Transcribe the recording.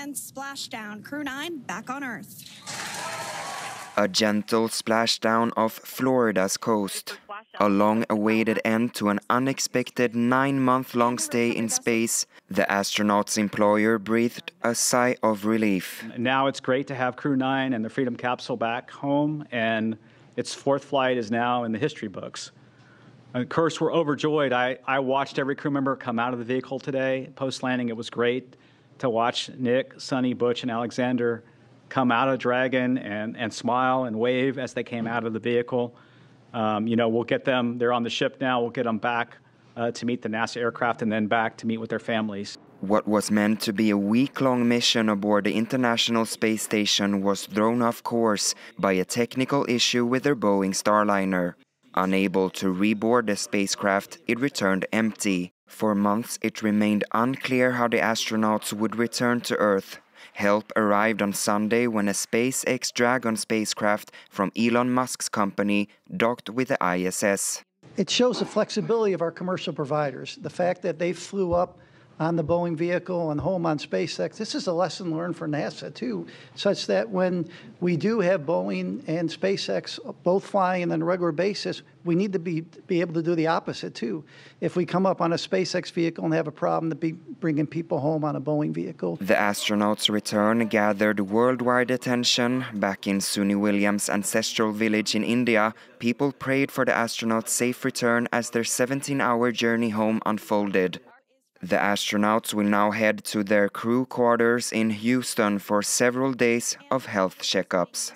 and splashdown. Crew-9 back on Earth. A gentle splashdown off Florida's coast. A long-awaited end to an unexpected 9-month-long stay in space. The astronauts' employer breathed a sigh of relief. Now it's great to have Crew-9 and the Freedom Capsule back home, and its fourth flight is now in the history books. Of course, we're overjoyed. I watched every crew member come out of the vehicle today. Post-landing, it was great to watch Nick, Sonny, Butch, and Alexander come out of Dragon and smile and wave as they came out of the vehicle. You know, we'll get them, they're on the ship now, we'll get them back to meet the NASA aircraft and then back to meet with their families. What was meant to be a week-long mission aboard the International Space Station was thrown off course by a technical issue with their Boeing Starliner. Unable to reboard the spacecraft, it returned empty. For months, it remained unclear how the astronauts would return to Earth. Help arrived on Sunday when a SpaceX Dragon spacecraft from Elon Musk's company docked with the ISS. It shows the flexibility of our commercial providers. The fact that they flew up on the Boeing vehicle and home on SpaceX. This is a lesson learned for NASA, too, such that when we do have Boeing and SpaceX both flying on a regular basis, we need to be able to do the opposite, too. If we come up on a SpaceX vehicle and have a problem to be bringing people home on a Boeing vehicle. The astronauts' return gathered worldwide attention. Back in Suni Williams' ancestral village in India, people prayed for the astronauts' safe return as their 17-hour journey home unfolded. The astronauts will now head to their crew quarters in Houston for several days of health checkups.